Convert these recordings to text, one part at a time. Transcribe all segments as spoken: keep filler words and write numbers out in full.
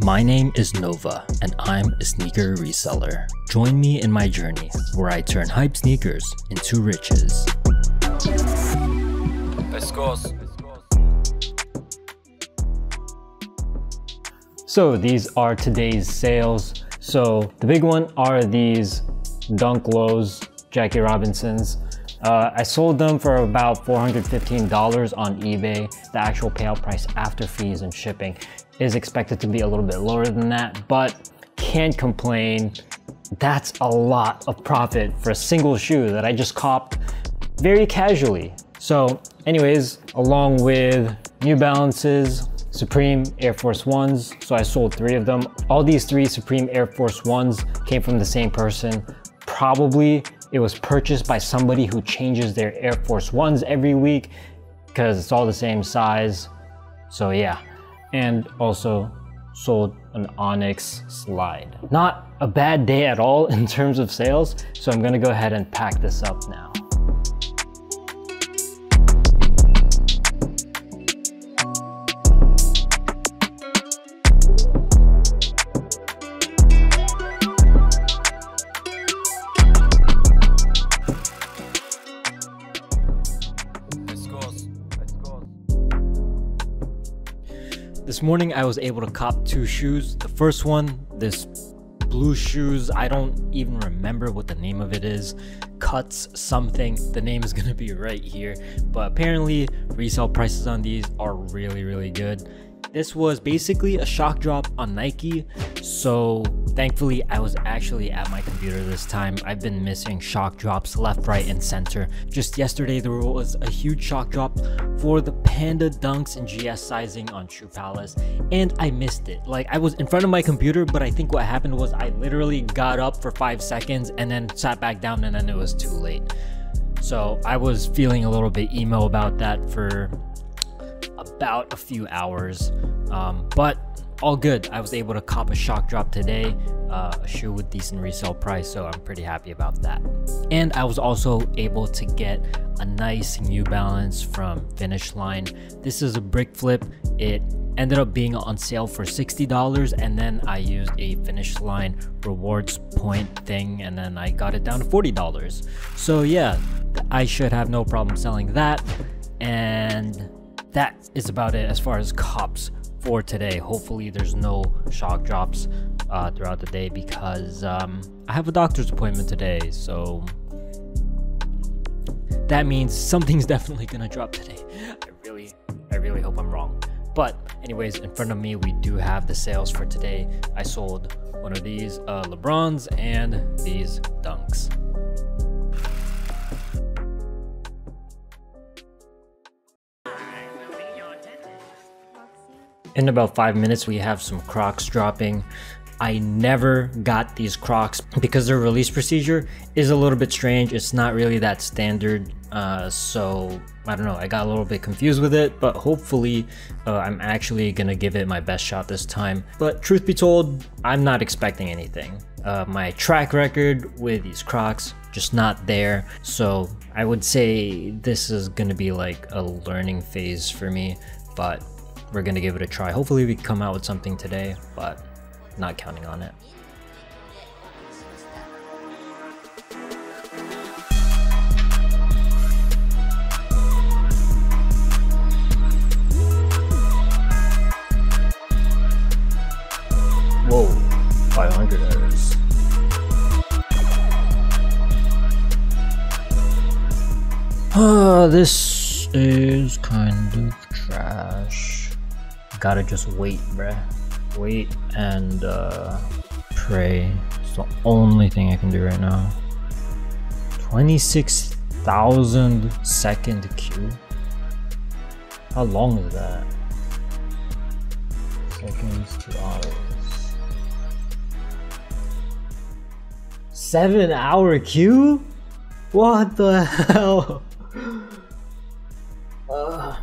My name is Nova, and I'm a sneaker reseller. Join me in my journey, where I turn hype sneakers into riches. Let's go. So these are today's sales. So the big one are these Dunk Lows, Jackie Robinsons. Uh, I sold them for about four hundred fifteen dollars on eBay. The actual payout price after fees and shipping is expected to be a little bit lower than that, but can't complain. That's a lot of profit for a single shoe that I just copped very casually. So anyways, along with New Balances, Supreme Air Force Ones. So I sold three of them. All these three Supreme Air Force Ones came from the same person. Probably it was purchased by somebody who changes their Air Force Ones every week because it's all the same size. So yeah. And also sold an Onyx slide. Not a bad day at all in terms of sales, so I'm gonna go ahead and pack this up now. This morning I was able to cop two shoes. The first one, this blue shoes, I don't even remember what the name of it is. Cuts something, the name is gonna be right here. But apparently resale prices on these are really, really good. This was basically a shock drop on Nike. So thankfully I was actually at my computer this time. I've been missing shock drops left, right, and center. Just yesterday there was a huge shock drop for the Panda Dunks and G S sizing on True Palace, and I missed it. Like, I was in front of my computer, but I think what happened was I literally got up for five seconds and then sat back down, and then it was too late. So I was feeling a little bit emo about that for about a few hours, um, but all good. I was able to cop a shock drop today, uh, a shoe with decent resale price, so I'm pretty happy about that. And I was also able to get a nice New Balance from Finish Line. This is a brick flip. It ended up being on sale for sixty dollars, and then I used a Finish Line rewards point thing, and then I got it down to forty dollars. So yeah, I should have no problem selling that. And that is about it as far as cops for today. Hopefully there's no shock drops uh, throughout the day, because um, I have a doctor's appointment today, so that means something's definitely gonna drop today. I really, I really hope I'm wrong. But anyways, in front of me, we do have the sales for today. I sold one of these uh, LeBrons and these Dunks. In about five minutes, we have some Crocs dropping. I never got these Crocs because their release procedure is a little bit strange. It's not really that standard. Uh, so I don't know, I got a little bit confused with it, but hopefully uh, I'm actually gonna give it my best shot this time. But truth be told, I'm not expecting anything. Uh, my track record with these Crocs, just not there. So I would say this is gonna be like a learning phase for me, but we're gonna give it a try. Hopefully we come out with something today, but not counting on it. Whoa, five hundred errors. Ah, this is kind of trash. Gotta just wait, bruh. Wait and uh, pray. It's the only thing I can do right now. twenty-six thousand second queue? How long is that? Seconds to hours. Seven hour queue? What the hell? uh.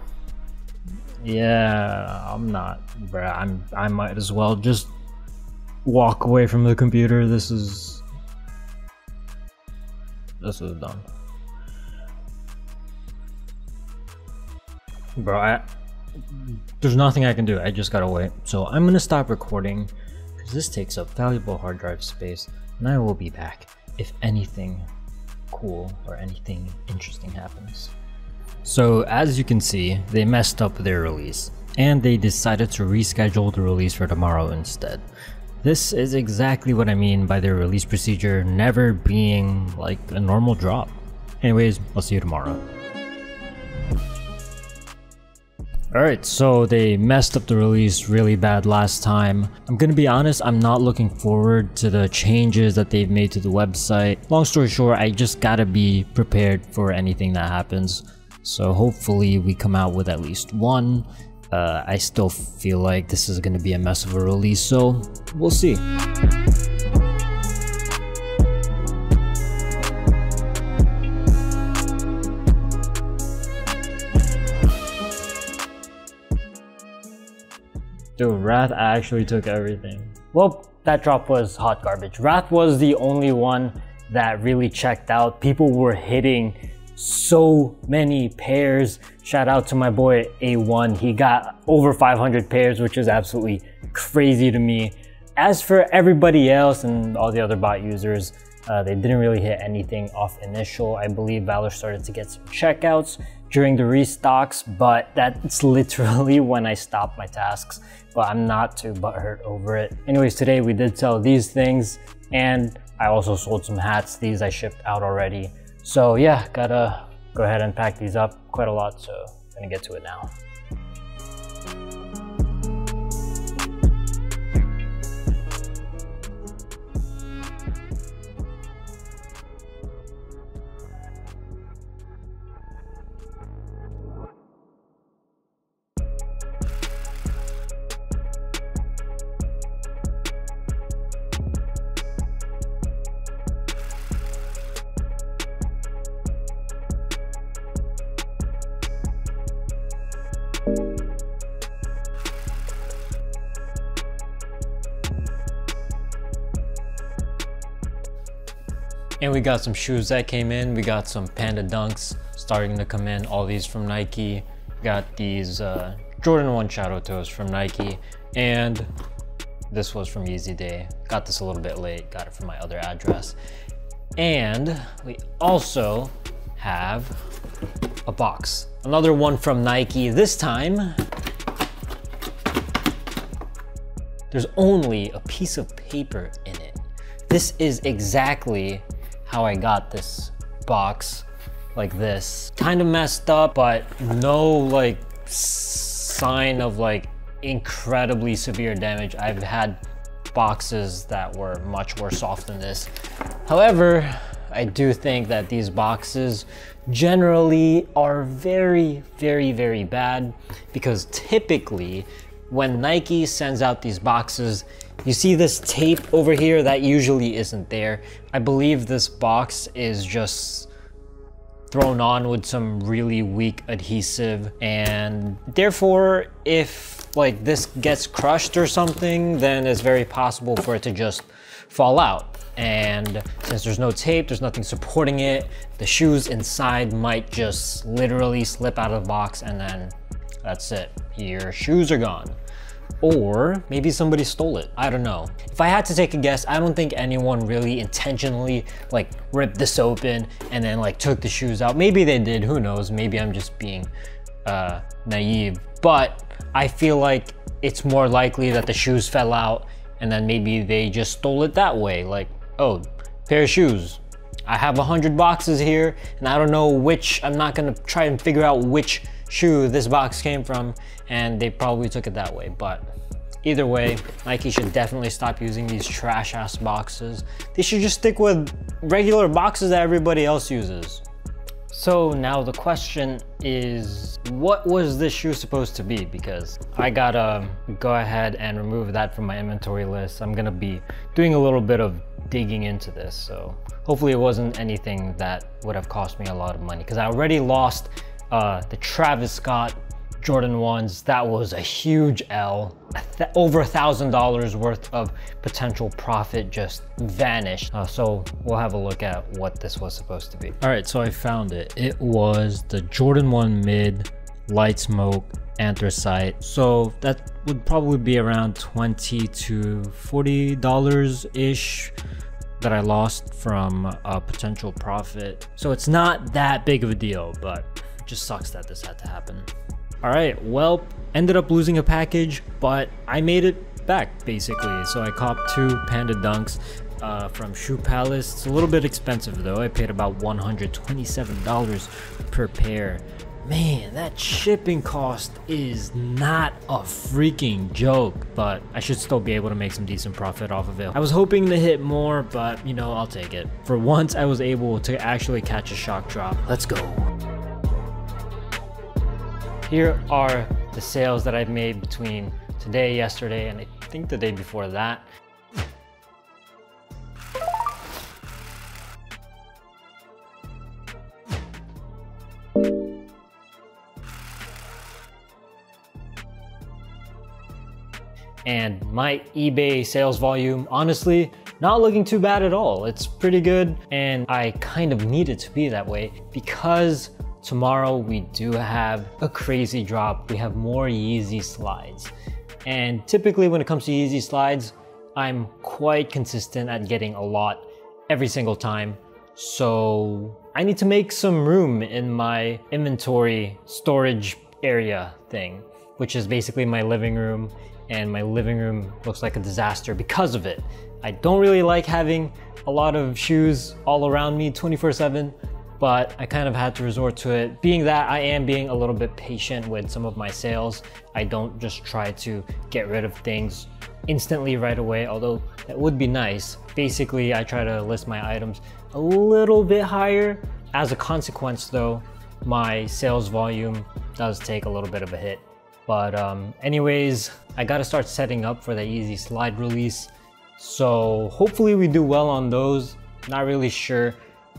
Yeah, I'm not, bruh. I'm, I might as well just walk away from the computer. This is, this is dumb. Bro, I, there's nothing I can do. I just gotta wait. So I'm gonna stop recording because this takes up valuable hard drive space, and I will be back if anything cool or anything interesting happens. So as you can see, they messed up their release and they decided to reschedule the release for tomorrow instead. This is exactly what I mean by their release procedure never being like a normal drop. Anyways, I'll see you tomorrow. Alright, so they messed up the release really bad last time. I'm gonna be honest, I'm not looking forward to the changes that they've made to the website. Long story short, I just gotta be prepared for anything that happens. So hopefully we come out with at least one. Uh, I still feel like this is gonna be a mess of a release, so we'll see. Dude, Rath actually took everything. Well, that drop was hot garbage. Rath was the only one that really checked out. People were hitting so many pairs. Shout out to my boy A one. He got over five hundred pairs, which is absolutely crazy to me. As for everybody else and all the other bot users, uh, they didn't really hit anything off initial. I believe Valor started to get some checkouts during the restocks, but that's literally when I stopped my tasks, but I'm not too butthurt over it. Anyways, today we did sell these things, and I also sold some hats. These I shipped out already. So yeah, gotta go ahead and pack these up. Quite a lot, so I'm gonna get to it now. And we got some shoes that came in. We got some Panda Dunks starting to come in, all these from Nike. Got these uh, Jordan one Shadow Toes from Nike. And this was from Yeezy Day. Got this a little bit late, got it from my other address. And we also have a box. Another one from Nike. This time, there's only a piece of paper in it. This is exactly how I got this box, like this. Kind of messed up, but no like sign of like incredibly severe damage. I've had boxes that were much worse off than this. However, I do think that these boxes generally are very, very, very bad, because typically when Nike sends out these boxes, you see this tape over here that usually isn't there. I believe this box is just thrown on with some really weak adhesive, and therefore if like this gets crushed or something, then it's very possible for it to just fall out. And since there's no tape, there's nothing supporting it, the shoes inside might just literally slip out of the box, and then that's it, your shoes are gone. Or maybe somebody stole it, I don't know. If I had to take a guess, I don't think anyone really intentionally like ripped this open and then like took the shoes out. Maybe they did, who knows? Maybe I'm just being uh, naive, but I feel like it's more likely that the shoes fell out and then maybe they just stole it that way. Like, oh, pair of shoes. I have a hundred boxes here and I don't know which, I'm not gonna try and figure out which shoe this box came from, and they probably took it that way. But either way, Nike should definitely stop using these trash ass boxes. They should just stick with regular boxes that everybody else uses. So now the question is, what was this shoe supposed to be? Because I gotta go ahead and remove that from my inventory list. I'm gonna be doing a little bit of digging into this, so hopefully it wasn't anything that would have cost me a lot of money, because I already lost Uh, the Travis Scott Jordan ones, that was a huge L. Over a thousand dollars worth of potential profit just vanished. Uh, so we'll have a look at what this was supposed to be. All right, so I found it. It was the Jordan one mid light smoke anthracite. So that would probably be around twenty to forty dollars ish that I lost from a potential profit. So it's not that big of a deal, but it just sucks that this had to happen. All right, well, ended up losing a package, but I made it back basically. So I copped two Panda Dunks uh, from Shoe Palace. It's a little bit expensive though. I paid about one hundred twenty-seven dollars per pair. Man, that shipping cost is not a freaking joke, but I should still be able to make some decent profit off of it. I was hoping to hit more, but you know, I'll take it. For once, I was able to actually catch a shock drop. Let's go. Here are the sales that I've made between today, yesterday, and I think the day before that. And my eBay sales volume, honestly, not looking too bad at all. It's pretty good, and I kind of need it to be that way because tomorrow we do have a crazy drop. We have more Yeezy slides. And typically when it comes to Yeezy slides, I'm quite consistent at getting a lot every single time. So I need to make some room in my inventory storage area thing, which is basically my living room. And my living room looks like a disaster because of it. I don't really like having a lot of shoes all around me twenty-four seven. But I kind of had to resort to it. Being that I am being a little bit patient with some of my sales, I don't just try to get rid of things instantly right away, although that would be nice. Basically, I try to list my items a little bit higher. As a consequence though, my sales volume does take a little bit of a hit. But um, anyways, I gotta start setting up for the Yeezy slide release. So hopefully we do well on those, not really sure.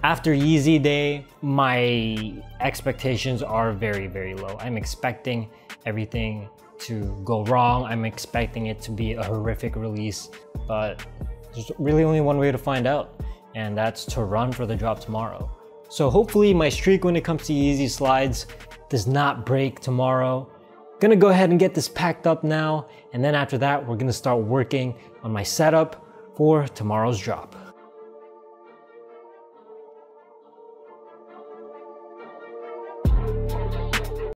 After Yeezy Day, my expectations are very, very low. I'm expecting everything to go wrong. I'm expecting it to be a horrific release, but there's really only one way to find out, and that's to run for the drop tomorrow. So hopefully my streak when it comes to Yeezy slides does not break tomorrow. Gonna go ahead and get this packed up now, and then after that, we're gonna start working on my setup for tomorrow's drop.